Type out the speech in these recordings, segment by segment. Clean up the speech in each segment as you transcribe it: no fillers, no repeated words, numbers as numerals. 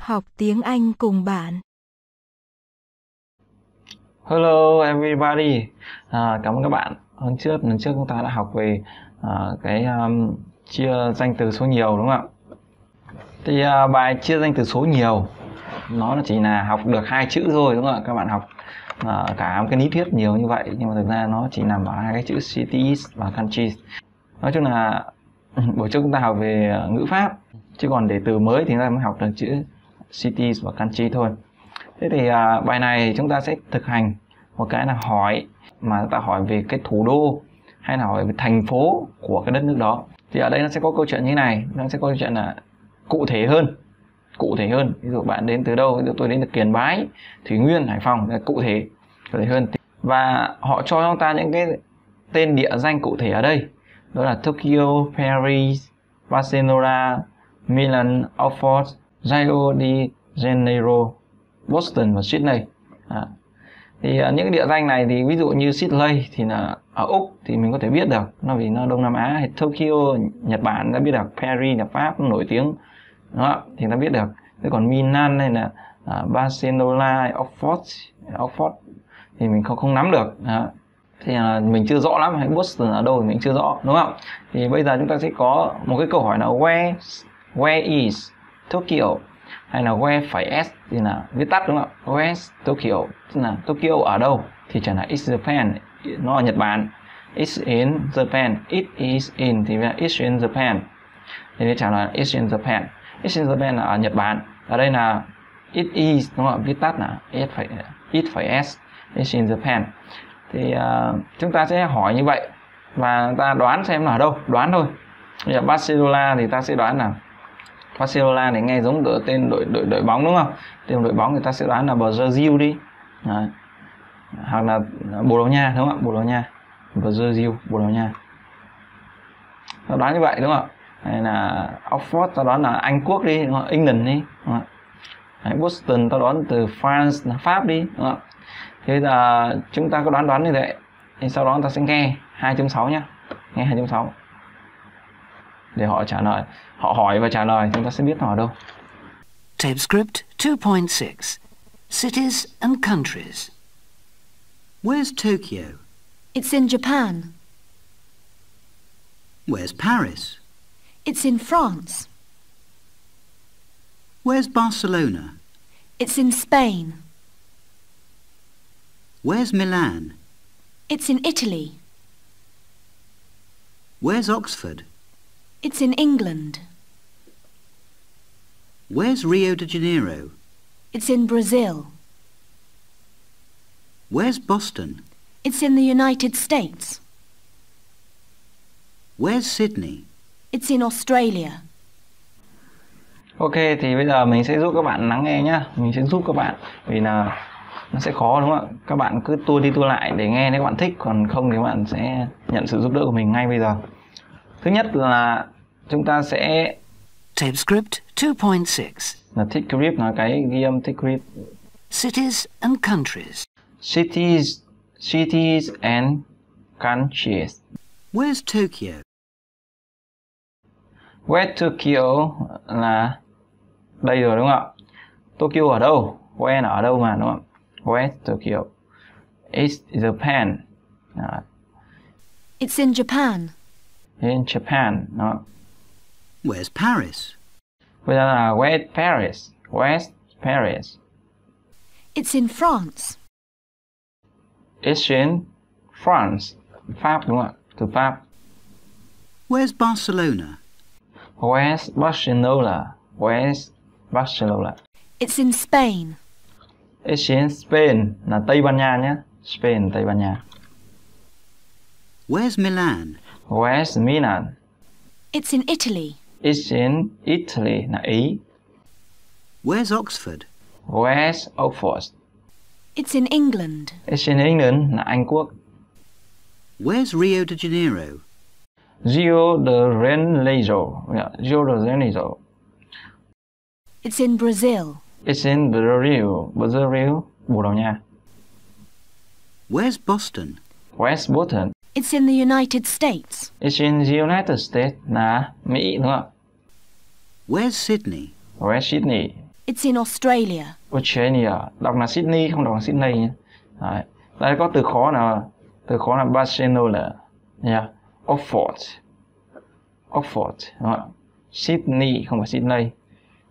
học tiếng Anh cùng bạn. Hello everybody. Cảm ơn các bạn. Lần trước chúng ta đã học về chia danh từ số nhiều, đúng không ạ? Thì bài chia danh từ số nhiều nó chỉ là học được 2 chữ thôi, đúng không ạ? Các bạn học cả một cái lý thuyết nhiều như vậy nhưng mà thực ra nó chỉ nằm ở 2 cái chữ cities và countries. Nói chung là buổi trước chúng ta học về ngữ pháp, chứ còn để từ mới thì chúng ta mới học được chữ cities và country thôi. Thế thì bài này chúng ta sẽ thực hành một cái là hỏi, mà ta hỏi về cái thủ đô hay là hỏi về thành phố của cái đất nước đó. Thì ở đây nó sẽ có câu chuyện như thế này, nó sẽ có câu chuyện là cụ thể hơn. Ví dụ bạn đến từ đâu, ví dụ tôi đến từ Kiền Bái, Thủy Nguyên, Hải Phòng, cụ thể hơn. Và họ cho chúng ta những cái tên địa danh cụ thể ở đây, đó là Tokyo, Paris, Barcelona, Milan, Oxford, Rio de Janeiro, Boston và Sydney. Thì những địa danh này thì ví dụ như Sydney thì là ở Úc thì mình có thể biết được, nó vì nó Đông Nam Á, hay Tokyo Nhật Bản đã biết được, Paris là Pháp nổi tiếng đó, thì ta biết được. Thế còn Milan hay là Barcelona, Oxford thì mình không nắm được. Đó. Thì mình chưa rõ lắm, hay Boston ở đâu thì mình chưa rõ, đúng không? Thì bây giờ chúng ta sẽ có một cái câu hỏi là where is Tokyo, hay là where phải s thì là viết tắt, đúng không? Where is Tokyo, tức là Tokyo ở đâu, thì chẳng là it's Japan, nó ở Nhật Bản, it's in Japan, it is in thì là it's in Japan, thì chẳng là it's in Japan. It's in Japan là ở Nhật Bản, ở đây là it is, đúng không? Viết tắt là it phải s, it's in Japan. Thì chúng ta sẽ hỏi như vậy và ta đoán xem là ở đâu, đoán thôi. Bây giờ Barcelona thì ta sẽ đoán là Barcelona này nghe giống tựa tên đội bóng, đúng không? Tên đội bóng người ta sẽ đoán là Brazil đi. Đấy. Hoặc là Bồ Đào Nha, đúng không ạ? Bồ Đào Nha, Brazil, Bồ Đào Nha. Ta đoán như vậy, đúng không ạ? Hay là Oxford ta đoán là Anh Quốc đi, đúng không? England đi, đúng không? Đấy, Boston ta đoán từ France là Pháp đi, đúng không? Thế là chúng ta có đoán như vậy. Thì sau đó ta sẽ nghe 2.6 nhé. Nghe 2.6 để họ trả lời, họ hỏi và trả lời, chúng ta sẽ biết họ ở đâu. Transcript 2.6 Cities and countries. Where's Tokyo? It's in Japan. Where's Paris? It's in France. Where's Barcelona? It's in Spain. Where's Milan? It's in Italy. Where's Oxford? It's in England. Where's Rio de Janeiro? It's in Brazil. Where's Boston? It's in the United States. Where's Sydney? It's in Australia. Ok, thì bây giờ mình sẽ giúp các bạn lắng nghe nhá. Mình sẽ giúp các bạn vì là nó sẽ khó, đúng không ạ? Các bạn cứ tua đi tua lại để nghe nếu các bạn thích, còn không thì các bạn sẽ nhận sự giúp đỡ của mình ngay bây giờ. Thứ nhất là chúng ta sẽ Transcript 2.6 là tích grip, là cái ghi âm tích grip. Cities and countries. Cities and countries. Where's Tokyo? Where Tokyo là đây rồi, đúng không ạ? Tokyo ở đâu? Where là ở đâu mà, đúng không? Where's Tokyo? It's Japan. It's in Japan. In Japan, đó. Where's Paris? Bây giờ là where's Paris? Where's Paris? It's in France. It's in France. Pháp, đúng không? Từ Pháp. Where's Barcelona? Where's Barcelona? Where's Barcelona? It's in Spain. It's in Spain, là Tây Ban Nha nhé. Spain, Tây Ban Nha. Where's Milan? Where's Milan? It's in Italy. It's in Italy, là Ý. Where's Oxford? Where's Oxford? It's in England. It's in England, là Anh Quốc. Where's Rio de Janeiro? Rio de Janeiro. It's in Brazil. It's in Brazil, Bồ Đào Nha. Where's Boston? Where's Boston? It's in the United States. It's in the United States, là Mỹ, đúng không? Where's Sydney? Where's Sydney? It's in Australia. Australia. Đọc là Sydney, không đọc là Sydney nhé. Đấy. Đây có từ khó là Barcelona. Yeah. Oxford. Oxford. Đó. Sydney, không phải Sydney.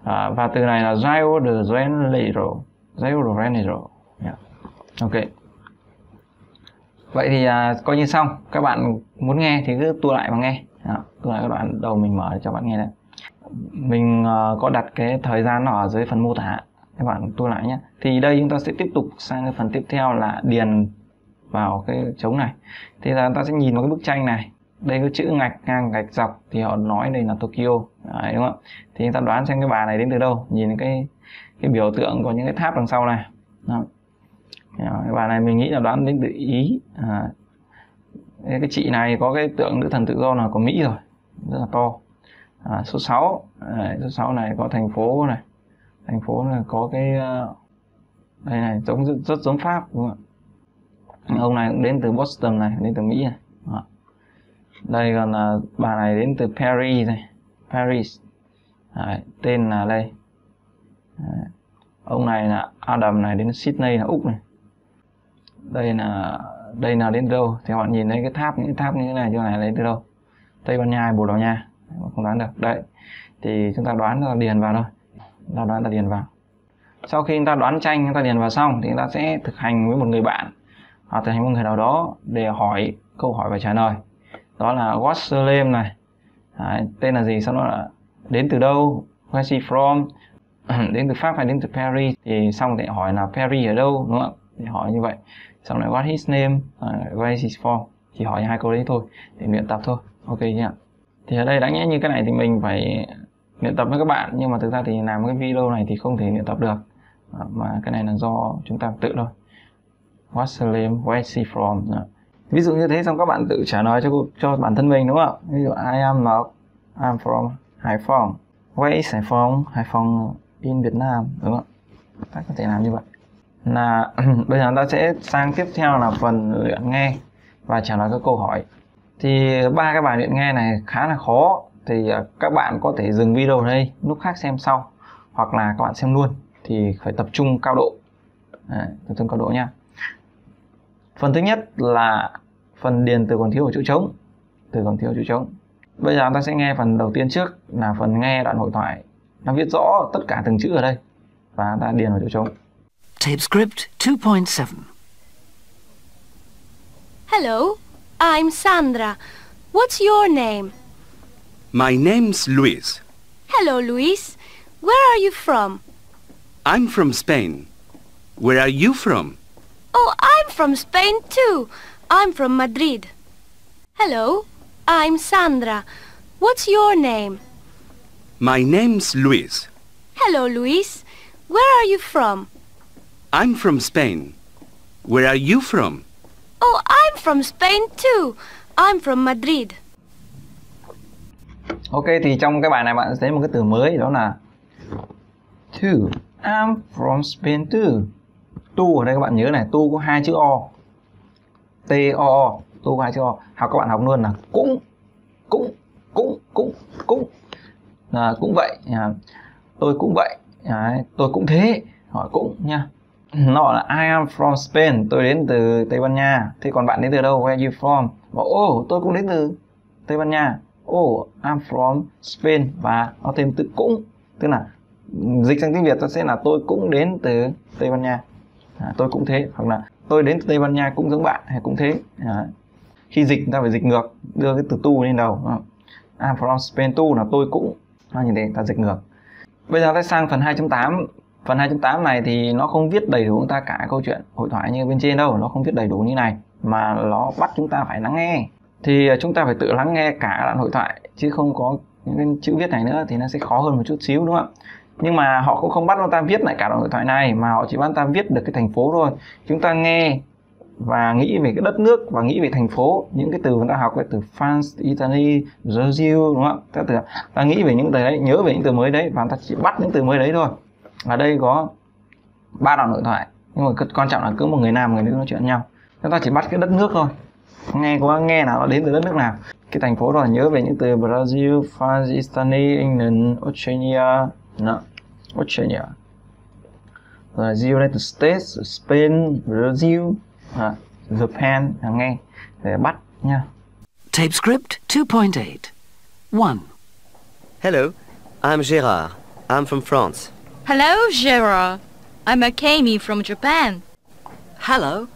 À, và từ này là Rio de Janeiro. Rio de Janeiro. Yeah. Ok. Vậy thì coi như xong. Các bạn muốn nghe thì cứ tua lại mà nghe. Đó. Tua lại các đoạn đầu mình mở cho bạn nghe đây. Mình có đặt cái thời gian nó ở dưới phần mô tả. Các bạn tua lại nhé. Thì đây chúng ta sẽ tiếp tục sang cái phần tiếp theo là điền vào cái trống này. Thì là chúng ta sẽ nhìn vào cái bức tranh này. Đây có chữ ngạch ngang gạch dọc thì họ nói đây là Tokyo. Đấy, đúng không? Thì chúng ta đoán xem cái bà này đến từ đâu. Nhìn cái biểu tượng của những cái tháp đằng sau này. Đó. Cái bà này mình nghĩ là đoán đến từ Ý. À, cái chị này có cái tượng nữ thần tự do là của Mỹ rồi, rất là to. À, số 6. Đấy, số 6 này có thành phố này. Thành phố là có cái đây này giống rất giống Pháp, đúng không ạ? Ông này cũng đến từ Boston này, đến từ Mỹ này. Đó. Đây còn là bà này đến từ Paris này, Paris. Đấy, tên là đây. Đấy. Ông này là Adam này, đến Sydney là Úc này. Đây là đến đâu? Thì họ nhìn thấy cái tháp, những tháp như thế này, chỗ này đến từ đâu? Tây Ban Nha hay Bồ Đào Nha? Không đoán được. Đấy. Thì chúng ta đoán là điền vào thôi. Ta đoán là điền vào. Sau khi chúng ta đoán tranh, chúng ta điền vào xong thì chúng ta sẽ thực hành với một người bạn hoặc thực hành với một người nào đó để hỏi câu hỏi và trả lời. Đó là what's your name này. Đấy, tên là gì, sau đó là đến từ đâu, where's she from, đến từ Pháp hay đến từ Paris, thì xong thì hỏi là Paris ở đâu, đúng không ạ? Thì hỏi như vậy, xong lại what his name, where she's from, chỉ hỏi hai câu đấy thôi để luyện tập thôi, ok nhá. Thì ở đây đáng nhẽ như cái này thì mình phải luyện tập với các bạn, nhưng mà thực ra thì làm cái video này thì không thể luyện tập được, mà cái này là do chúng ta tự thôi. What's your name, where's she from. Ví dụ như thế, xong các bạn tự trả lời cho bản thân mình, đúng không? Ví dụ I am not, I'm from Hải Phòng. Where is Hải Phòng in Việt Nam, đúng không? Ta có thể làm như vậy. Là bây giờ ta sẽ sang tiếp theo là phần luyện nghe và trả lời các câu hỏi. Thì ba cái bài luyện nghe này khá là khó, thì các bạn có thể dừng video đây, lúc khác xem sau, hoặc là các bạn xem luôn, thì phải tập trung cao độ. Đấy, tập trung cao độ nha. Phần thứ nhất là phần điền từ còn thiếu ở chỗ trống. Từ còn thiếu ở chỗ trống. Bây giờ ta sẽ nghe phần đầu tiên trước là phần nghe đoạn hội thoại. Nó viết rõ tất cả từng chữ ở đây và ta điền vào chỗ trống. Tape script 2.7. Hello, I'm Sandra. What's your name? My name's Luis. Hello, Luis. Where are you from? I'm from Spain. Where are you from? Oh, I'm from Spain too. I'm from Madrid. Hello, I'm Sandra. What's your name? My name's Luis. Hello, Luis. Where are you from? I'm from Spain. Where are you from? Oh, I'm from Spain too. I'm from Madrid. Ok, thì trong cái bài này bạn sẽ thấy một cái từ mới, đó là to. I'm from Spain too. Tu ở đây các bạn nhớ này, tu có hai chữ o, t o o, tu có hai chữ o. Học các bạn học luôn là cũng vậy, tôi cũng vậy, tôi cũng thế, hỏi cũng nha. Nó là I am from Spain, tôi đến từ Tây Ban Nha. Thế còn bạn đến từ đâu? Where are you from? Và tôi cũng đến từ Tây Ban Nha. I'm from Spain, và nó thêm từ cũng, tức là dịch sang tiếng Việt nó sẽ là tôi cũng đến từ Tây Ban Nha. Tôi cũng thế, hoặc là tôi đến từ Tây Ban Nha cũng giống bạn, hay cũng thế. Khi dịch ta phải dịch ngược, đưa cái từ tu lên đầu. I'm from Spain too là tôi cũng. Như thế ta dịch ngược. Bây giờ ta sang phần 2.8. Phần 2.8 này thì nó không viết đầy đủ chúng ta cả câu chuyện hội thoại như bên trên đâu. Nó không viết đầy đủ như này, mà nó bắt chúng ta phải lắng nghe. Thì chúng ta phải tự lắng nghe cả đoạn hội thoại, chứ không có những cái chữ viết này nữa thì nó sẽ khó hơn một chút xíu, đúng không ạ? Nhưng mà họ cũng không bắt chúng ta viết lại cả đoạn hội thoại này, mà họ chỉ bắt ta viết được cái thành phố thôi. Chúng ta nghe và nghĩ về cái đất nước và nghĩ về thành phố. Những cái từ chúng ta học, cái từ France, Italy, Brazil, đúng không? Ta nghĩ về những từ đấy, nhớ về những từ mới đấy, và ta chỉ bắt những từ mới đấy thôi. Ở đây có 3 đoạn hội thoại, nhưng mà quan trọng là cứ một người nam người nữ nói chuyện nhau. Chúng ta chỉ bắt cái đất nước thôi. Nghe nào nó đến từ đất nước nào. Cái thành phố rồi nhớ về những từ Brazil, France, Italy, England, Australia. Australia, United States, Spain, Brazil, Japan, nghe để bắt nha. Tape script 2.8. 1. Hello, I'm Gérard. I'm from France. Hello, Gérard. I'm Akemi from Japan. Hello,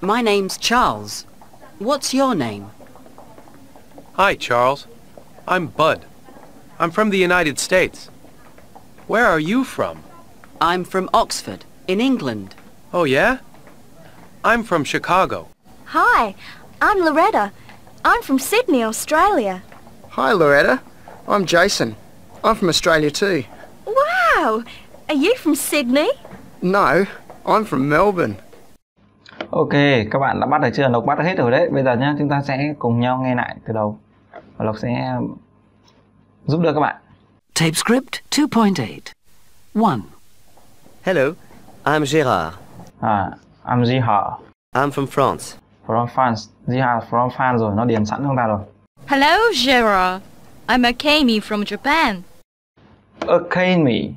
my name's Charles. What's your name? Hi, Charles. I'm Bud. I'm from the United States. Where are you from? I'm from Oxford, in England. Oh, yeah? I'm from Chicago. Hi, I'm Loretta. I'm from Sydney, Australia. Hi, Loretta. I'm Jason. I'm from Australia too. Wow! Are you from Sydney? No, I'm from Melbourne. Ok, các bạn đã bắt được chưa? Lộc bắt được hết rồi đấy. Bây giờ nhá, chúng ta sẽ cùng nhau nghe lại từ đầu. Và Lộc sẽ giúp đỡ các bạn. Tape script 2.8. 1. Hello, I'm Gérard. I'm Gérard. I'm from France. From France. Gérard from France rồi, nó điền sẵn trong ta rồi. Hello, Gérard. I'm Akemi from Japan. Akemi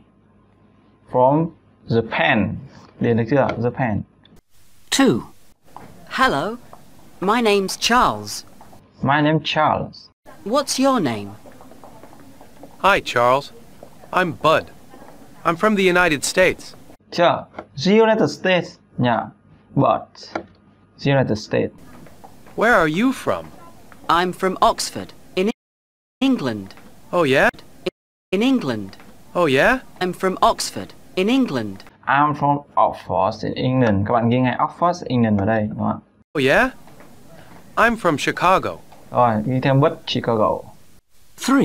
from Japan. Điền được chưa? Japan. 2. Hello, my name's Charles. My name's Charles. What's your name? Hi, Charles. I'm Bud. I'm from the United States. Charles, the United States. Yeah, but the United States. Where are you from? I'm from Oxford, in England. Oh, yeah? In England. Oh, yeah? I'm from Oxford, in England. I'm from Oxford, in England. Các bạn ghi ngay Oxford, England vào đây, đúng không ạ? Oh, yeah? I'm from Chicago. Rồi, ghi theo Bud, Chicago. 3.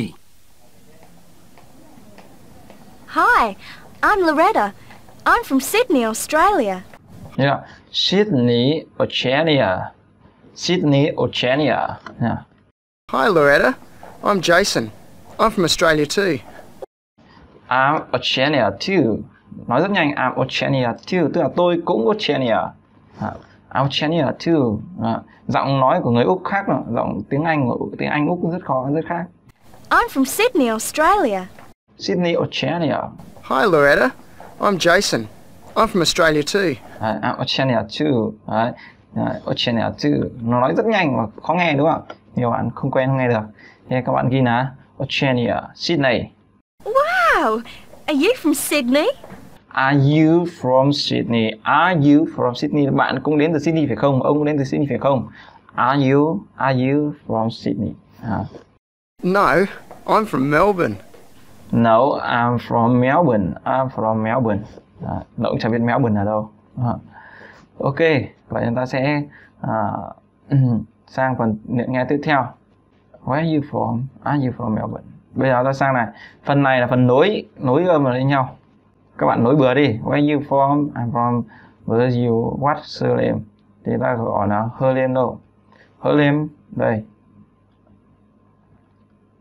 Hi, I'm Loretta. I'm from Sydney, Australia. Yeah, Sydney, Australia. Sydney, Australia. Yeah. Hi, Loretta. I'm Jason. I'm from Australia too. I'm Australia too. Nói rất nhanh, I'm Australia too. Tức là tôi cũng Australia. I'm Australia too. Giọng nói của người Úc khác nữa. Giọng tiếng Anh Úc cũng rất khó, rất khác. I'm from Sydney, Australia. Sydney, Australia. Hi, Loretta. I'm Jason. I'm from Australia too. I'm Australia too. Australia too. Nó nói rất nhanh và khó nghe đúng không? Nhiều bạn không quen không nghe được. Nên các bạn ghi là Australia, Sydney. Wow! Are you from Sydney? Are you from Sydney? Are you from Sydney? Bạn cũng đến từ Sydney phải không? Ông cũng đến từ Sydney phải không? Are you from Sydney? No, I'm from Melbourne. No, I'm from Melbourne. I'm from Melbourne. Nó cũng chẳng biết Melbourne ở đâu. Ok, vậy chúng ta sẽ sang phần nghe tiếp theo. Where are you from? Are you from Melbourne? Bây giờ ta sang này. Phần này là phần nối âm vào lên nhau. Các bạn nối bừa đi. Where are you from? I'm from Brazil. What's her name? Thì ta gọi là her name đâu. Her name đây.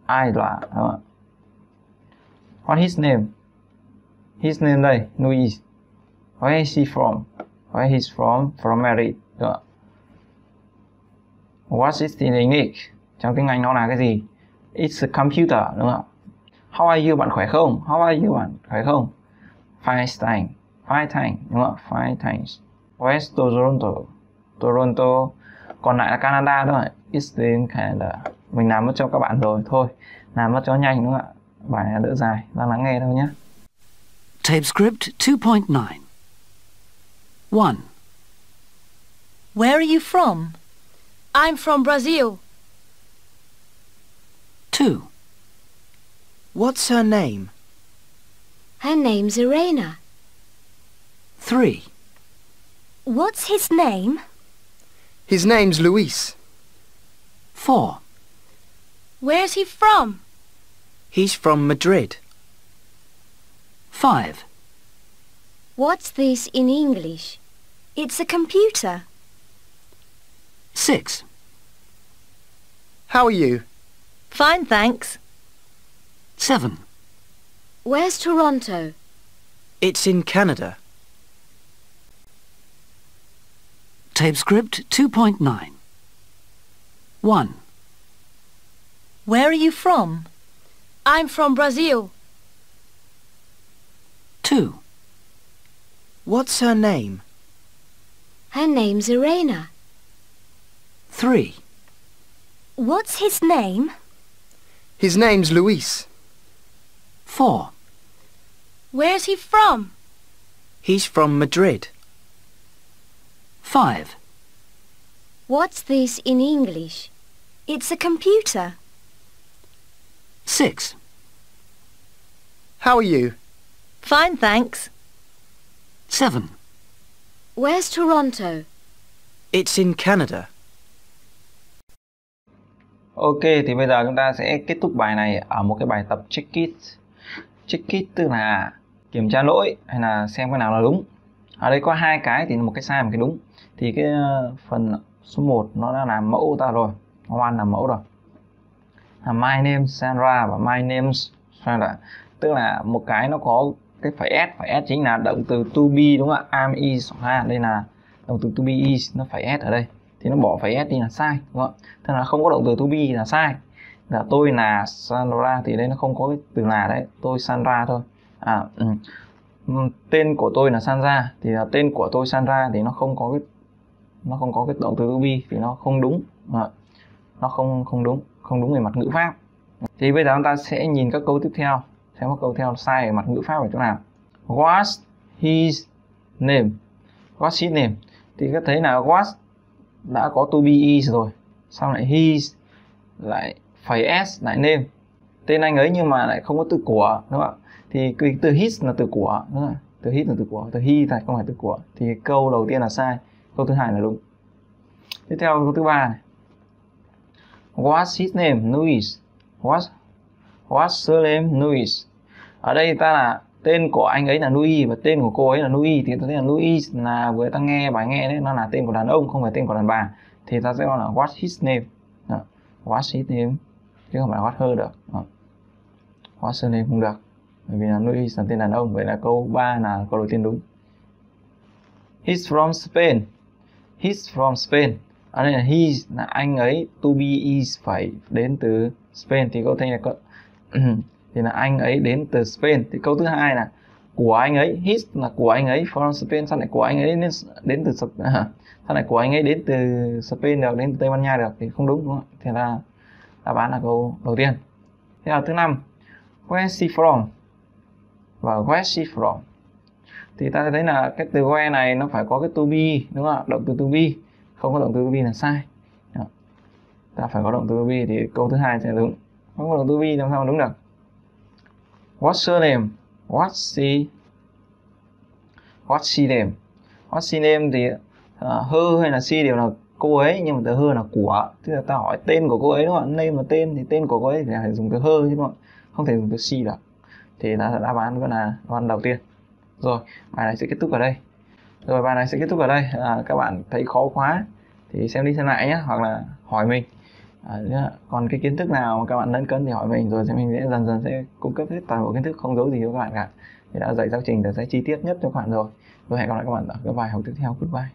Ai là đúng không? What his name? His name đây, Luis. Where is he from? Where he's from? From Madrid. What is the name? Trong tiếng Anh nó là cái gì? It's a computer, đúng không? How are you? Bạn khỏe không? How are you? Bạn khỏe không? Five times, đúng không? Five times. West Toronto. Toronto. Còn lại là Canada thôi. It's in Canada. Mình làm mất cho các bạn rồi, thôi. Làm mất cho nhanh đúng không ạ? Bài này đỡ dài, ta lắng nghe thôi nhé. Tape script 2.9. 1. Where are you from? I'm from Brazil. 2. What's her name? Her name's Irena. 3. What's his name? His name's Luis. 4. Where's he from? He's from Madrid. 5. What's this in English? It's a computer. 6. How are you? Fine, thanks. 7. Where's Toronto? It's in Canada. Tape script 2.9. 1. Where are you from? I'm from Brazil. 2. What's her name? Her name's Irena. 3. What's his name? His name's Luis. 4. Where's he from? He's from Madrid. 5. What's this in English? It's a computer. 6. How are you? Fine, thanks. 7. Where's Toronto? It's in Canada. Ok, thì bây giờ chúng ta sẽ kết thúc bài này ở một cái bài tập check it. Check it tức là kiểm tra lỗi hay là xem cái nào là đúng. Ở đây có hai cái, thì một cái sai một cái đúng. Thì cái phần số 1 nó đã làm mẫu ta rồi, Hoan làm mẫu rồi. My name Sandra và my name's Sandra. Tức là một cái nó có cái phải s chính là động từ to be, đúng không ạ? Am is ha, đây là động từ to be is, nó phải s ở đây. Thì nó bỏ phải s đi là sai, đúng không? Thế là không có động từ to be là sai. Là tôi là Sandra thì đây nó không có cái từ là đấy, tôi Sandra thôi. Tên của tôi là Sandra thì là tên của tôi Sandra thì nó không có cái động từ to be thì nó không đúng. Nó không đúng về mặt ngữ pháp. Thì bây giờ chúng ta sẽ nhìn các câu tiếp theo, xem các câu theo sai về mặt ngữ pháp ở chỗ nào. What's his name? What's his name? Thì các thấy là what đã có to be is rồi, xong lại his, lại phải s, lại name, tên anh ấy, nhưng mà lại không có từ của, đúng không ạ? Thì từ his là từ của, đúng không? Từ his là từ của, từ he thì không phải từ của. Thì câu đầu tiên là sai, câu thứ hai là đúng. Tiếp theo câu thứ ba này. What's his name? Luis. What's her name? Luis. Ở đây ta là tên của anh ấy là Luis và tên của cô ấy là Luis. Thì ta thấy là Luis là vừa ta nghe bài nghe đấy, nó là tên của đàn ông không phải tên của đàn bà. Thì ta sẽ gọi là what's his name. Đó. What's his name chứ không phải what's her được. Đó. What's her name không được, bởi vì là Luis là tên đàn ông. Vậy là câu 3 là câu đầu tiên đúng. He's from Spain. He's from Spain. Ở đây là he là anh ấy, to be is phải đến từ Spain. Thì câu thanh là thì là anh ấy đến từ Spain. Thì câu thứ hai là của anh ấy, his là của anh ấy, from Spain, sao lại của anh ấy đến từ sao lại của anh ấy đến từ Spain được, đến từ Tây Ban Nha được, thì không đúng, đúng không? Thì là đáp án là câu đầu tiên. Thế là thứ 5, where's she from và where's she from. Thì ta thấy là cái từ where này nó phải có cái to be, đúng không? Động từ to be, không có động từ to be là sai. Đó. Ta phải có động từ to be thì câu thứ hai sẽ đúng. Không có động từ to be làm sao mà đúng được. What's her name? What's she name? What's she name thì her hay là she đều là cô ấy, nhưng mà từ her là của. Tức là ta hỏi tên của cô ấy, đúng không? Name là tên, thì tên của cô ấy thì phải dùng từ her, đúng không? Không thể dùng từ she được. Thì là đáp án vẫn là đáp án đầu tiên. Rồi, bài này sẽ kết thúc ở đây. Các bạn thấy khó quá thì xem đi xem lại nhé, hoặc là hỏi mình. Còn cái kiến thức nào mà các bạn lấn cấn thì hỏi mình, rồi thì mình sẽ dần dần sẽ cung cấp hết toàn bộ kiến thức, không giấu gì cho các bạn cả. Thì đã dạy giáo trình để sẽ chi tiết nhất cho các bạn rồi. Rồi hẹn gặp lại các bạn ở các bài học tiếp theo. Goodbye.